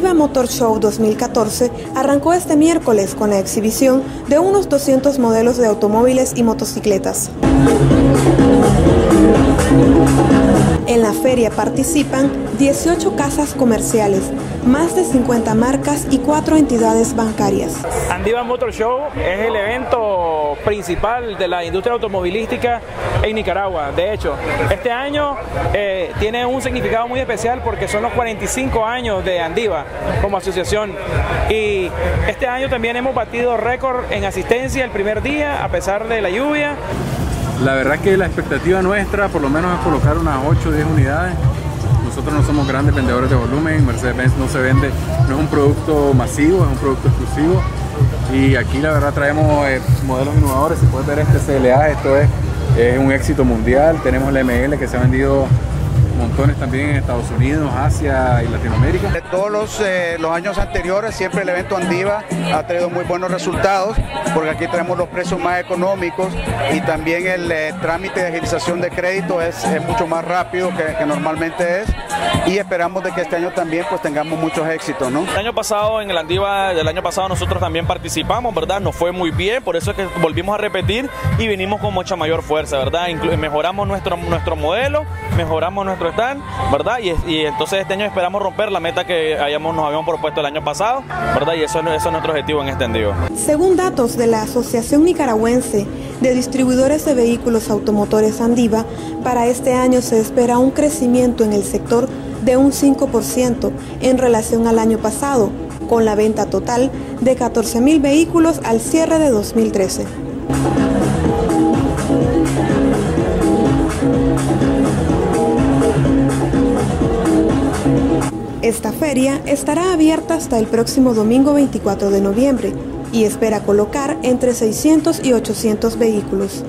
Andiva Motor Show 2014 arrancó este miércoles con la exhibición de unos 200 modelos de automóviles y motocicletas. En la feria participan 18 casas comerciales, más de 50 marcas y 4 entidades bancarias. Andiva Motor Show es el evento principal de la industria automovilística en Nicaragua. De hecho, este año tiene un significado muy especial porque son los 45 años de Andiva como asociación. Y este año también hemos batido récord en asistencia el primer día, a pesar de la lluvia. La verdad que la expectativa nuestra por lo menos es colocar unas 8 o 10 unidades. Nosotros no somos grandes vendedores de volumen, Mercedes-Benz no se vende, no es un producto masivo, es un producto exclusivo. Y aquí la verdad traemos modelos innovadores, si puedes ver este CLA, esto es un éxito mundial. Tenemos la ML que se ha vendido montones también en Estados Unidos, Asia y Latinoamérica. De todos los años anteriores siempre el evento Andiva ha traído muy buenos resultados porque aquí tenemos los precios más económicos y también el trámite de agilización de crédito es mucho más rápido que normalmente es, y esperamos de que este año también pues tengamos muchos éxitos, ¿no? El año pasado en el Andiva del año pasado nosotros también participamos, ¿verdad? Nos fue muy bien, por eso es que volvimos a repetir y vinimos con mucha mayor fuerza, ¿verdad? Mejoramos nuestro modelo, mejoramos nuestro stand, ¿verdad? Y entonces este año esperamos romper la meta que nos habíamos propuesto el año pasado, ¿verdad? Y eso es nuestro objetivo en este Andiva. Según datos de la Asociación Nicaragüense de Distribuidores de Vehículos Automotores Andiva, para este año se espera un crecimiento en el sector de un 5% en relación al año pasado, con la venta total de 14.000 vehículos al cierre de 2013. Esta feria estará abierta hasta el próximo domingo 24 de noviembre y espera colocar entre 600 y 800 vehículos.